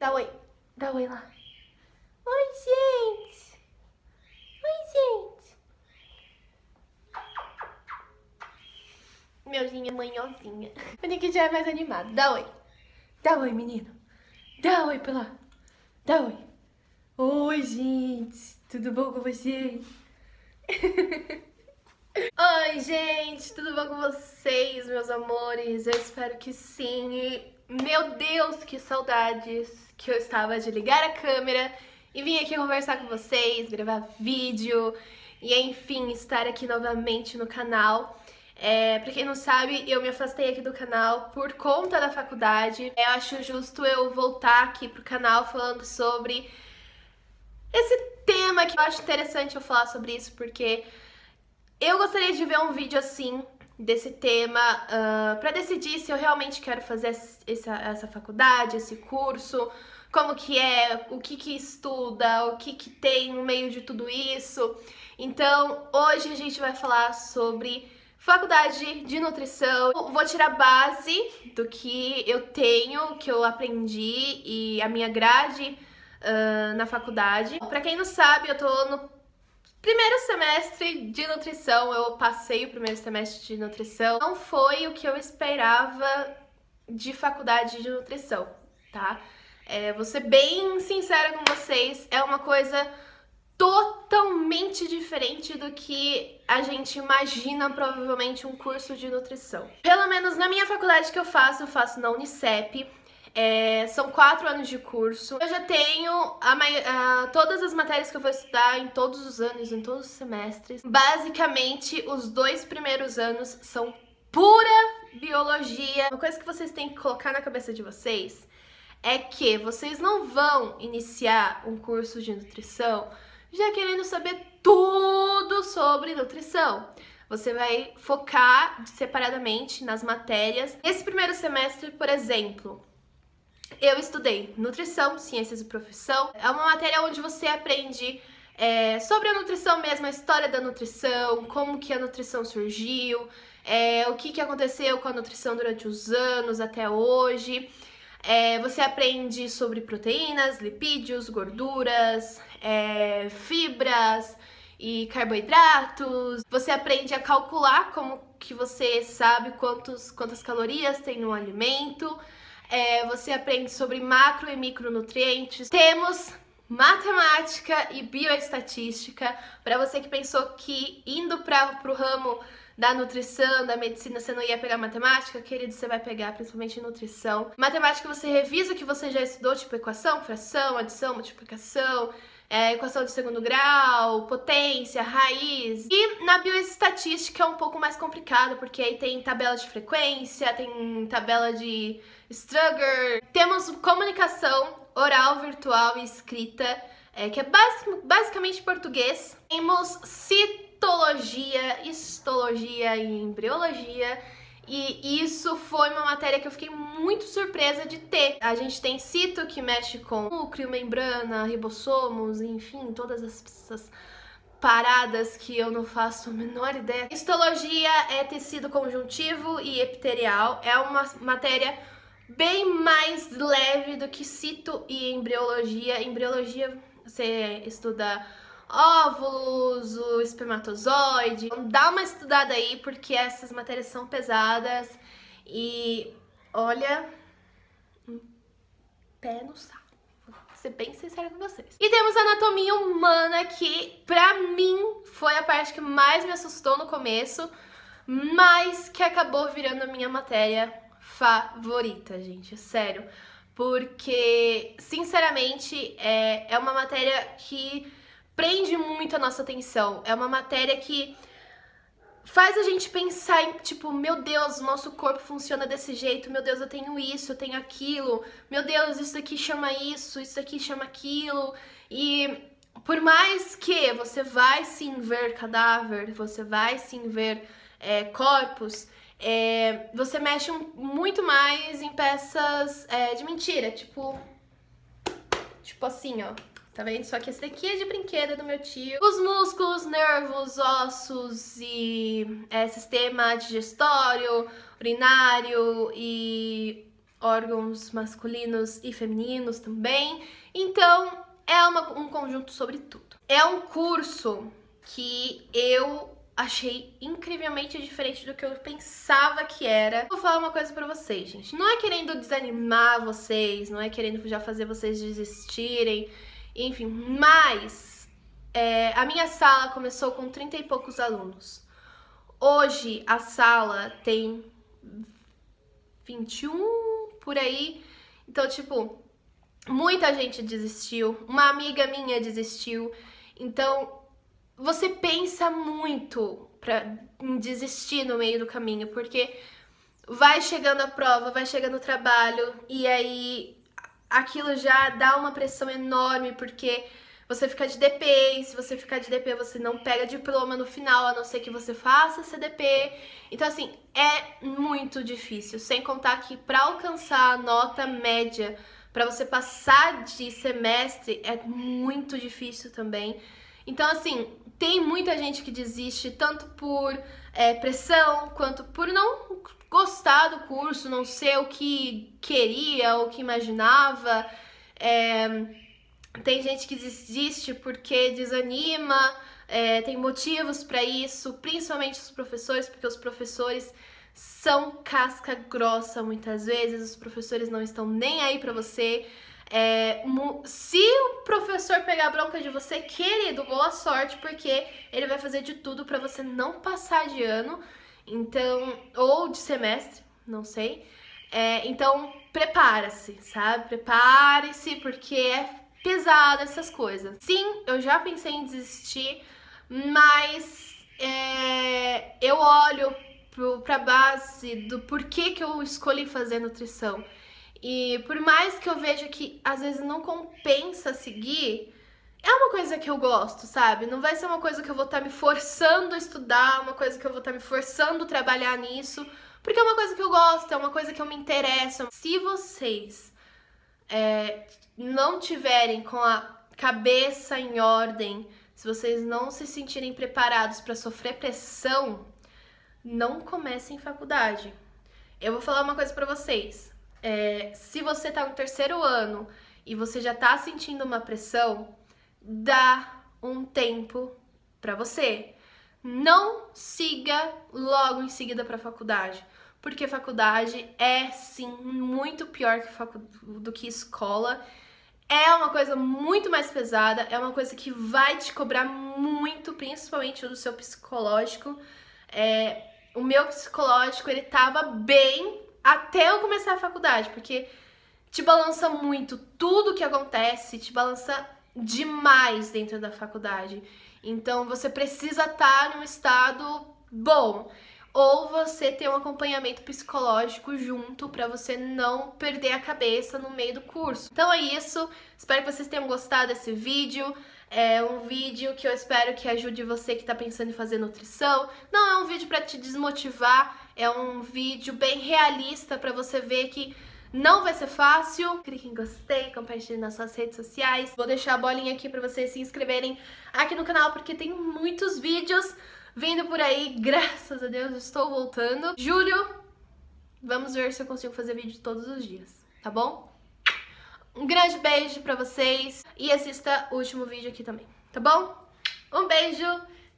Dá oi lá. Oi, gente. Oi, gente. Meuzinha, manhozinha. O Nick já é mais animado. Dá oi. Dá oi, menino. Dá oi pra lá. Dá oi. Oi, gente. Tudo bom com vocês? Oi, gente. Tudo bom com vocês, meus amores? Eu espero que sim. Meu Deus, que saudades que eu estava de ligar a câmera e vir aqui conversar com vocês, gravar vídeo e, enfim, estar aqui novamente no canal. Pra quem não sabe, eu me afastei aqui do canal por conta da faculdade. Eu acho justo eu voltar aqui pro canal falando sobre esse tema, que eu acho interessante eu falar sobre isso, porque eu gostaria de ver um vídeo assim, desse tema, pra decidir se eu realmente quero fazer essa faculdade, esse curso, como que é, o que estuda, o que tem no meio de tudo isso. Então, hoje a gente vai falar sobre faculdade de nutrição. Vou tirar base do que eu tenho, que eu aprendi e a minha grade na faculdade. Pra quem não sabe, eu tô no primeiro semestre de nutrição, eu passei o primeiro semestre de nutrição. Não foi o que eu esperava de faculdade de nutrição, tá? Vou ser bem sincera com vocês, é uma coisa totalmente diferente do que a gente imagina, provavelmente, um curso de nutrição. Pelo menos na minha faculdade que eu faço na Unicep. São 4 anos de curso. Eu já tenho todas as matérias que eu vou estudar em todos os anos, em todos os semestres. Basicamente, os 2 primeiros anos são pura biologia. Uma coisa que vocês têm que colocar na cabeça de vocês é que vocês não vão iniciar um curso de nutrição já querendo saber tudo sobre nutrição. Você vai focar separadamente nas matérias. Esse primeiro semestre, por exemplo, eu estudei nutrição, ciências e profissão. É uma matéria onde você aprende sobre a nutrição mesmo, a história da nutrição, como que a nutrição surgiu, o que aconteceu com a nutrição durante os anos até hoje. Você aprende sobre proteínas, lipídios, gorduras, fibras e carboidratos. Você aprende a calcular como que você sabe quantas calorias tem no alimento. Você aprende sobre macro e micronutrientes. Temos matemática e bioestatística. Para você que pensou que indo para o ramo da nutrição, da medicina, você não ia pegar matemática, querido, você vai pegar, principalmente em nutrição. Matemática, você revisa o que você já estudou, tipo equação, fração, adição, multiplicação, equação de segundo grau, potência, raiz. E na bioestatística é um pouco mais complicado, porque aí tem tabela de frequência, tem tabela de Strugger. Temos comunicação oral, virtual e escrita, que é basicamente português. Temos citologia, histologia e embriologia. E isso foi uma matéria que eu fiquei muito surpresa de ter. A gente tem cito, que mexe com núcleo, membrana, ribossomos, enfim, todas essas paradas que eu não faço a menor ideia. Histologia é tecido conjuntivo e epitelial. É uma matéria bem mais leve do que cito e embriologia. Embriologia, você estuda óvulos, o espermatozoide. Então dá uma estudada aí, porque essas matérias são pesadas e, olha, um pé no saco, vou ser bem sincera com vocês. E temos anatomia humana, que pra mim foi a parte que mais me assustou no começo, mas que acabou virando a minha matéria favorita, gente, sério. Porque, sinceramente, é uma matéria que prende muito a nossa atenção. É uma matéria que faz a gente pensar em, tipo, meu Deus, o nosso corpo funciona desse jeito, meu Deus, eu tenho isso, eu tenho aquilo, meu Deus, isso aqui chama isso aqui chama aquilo. E por mais que você vai sim ver cadáver, você vai sim ver corpos, você mexe muito mais em peças de mentira, tipo assim, ó. Tá vendo? Só que esse daqui é de brinquedo do meu tio. Os músculos, nervos, ossos e sistema digestório, urinário e órgãos masculinos e femininos também. Então, é um conjunto sobre tudo. É um curso que eu achei incrivelmente diferente do que eu pensava que era. Vou falar uma coisa pra vocês, gente. Não é querendo desanimar vocês, não é querendo já fazer vocês desistirem, enfim, mas a minha sala começou com 30 e poucos alunos. Hoje a sala tem 21, por aí. Então, tipo, muita gente desistiu. Uma amiga minha desistiu. Então, você pensa muito em desistir no meio do caminho, porque vai chegando a prova, vai chegando o trabalho, e aí aquilo já dá uma pressão enorme, porque você fica de DP, e se você ficar de DP, você não pega diploma no final, a não ser que você faça CDP. Então, assim, é muito difícil, sem contar que para alcançar a nota média, para você passar de semestre, é muito difícil também. Então, assim, tem muita gente que desiste tanto por pressão, quanto por não gostar do curso, não ser o que queria, o que imaginava. Tem gente que desiste porque desanima, tem motivos para isso, principalmente os professores, porque os professores são casca grossa muitas vezes, os professores não estão nem aí para você. Se o professor pegar a bronca de você, querido, boa sorte, porque ele vai fazer de tudo pra você não passar de ano, então, ou de semestre, não sei. Então, prepara-se, sabe? Prepare-se, porque é pesado essas coisas. Sim, eu já pensei em desistir, mas eu olho pra base do porquê que eu escolhi fazer nutrição. E por mais que eu veja que às vezes não compensa seguir, é uma coisa que eu gosto, sabe? Não vai ser uma coisa que eu vou estar me forçando a estudar, uma coisa que eu vou estar me forçando a trabalhar nisso, porque é uma coisa que eu gosto, é uma coisa que eu me interesso. Se vocês não tiverem com a cabeça em ordem, se vocês não se sentirem preparados para sofrer pressão, não comecem faculdade. Eu vou falar uma coisa pra vocês. Se você tá no terceiro ano e você já tá sentindo uma pressão, dá um tempo pra você. Não siga logo em seguida pra faculdade, porque faculdade é, sim, muito pior do que escola. É uma coisa muito mais pesada, é uma coisa que vai te cobrar muito, principalmente do seu psicológico. O meu psicológico, ele tava bem até eu começar a faculdade, porque te balança muito, tudo que acontece te balança demais dentro da faculdade. Então você precisa estar num estado bom, ou você ter um acompanhamento psicológico junto para você não perder a cabeça no meio do curso. Então é isso, espero que vocês tenham gostado desse vídeo. É um vídeo que eu espero que ajude você que tá pensando em fazer nutrição. Não é um vídeo pra te desmotivar, é um vídeo bem realista pra você ver que não vai ser fácil. Clique em gostei, compartilhe nas suas redes sociais. Vou deixar a bolinha aqui pra vocês se inscreverem aqui no canal, porque tem muitos vídeos vindo por aí. Graças a Deus, estou voltando. Julho, vamos ver se eu consigo fazer vídeo todos os dias, tá bom? Um grande beijo pra vocês e assista o último vídeo aqui também, tá bom? Um beijo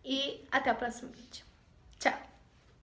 e até o próximo vídeo.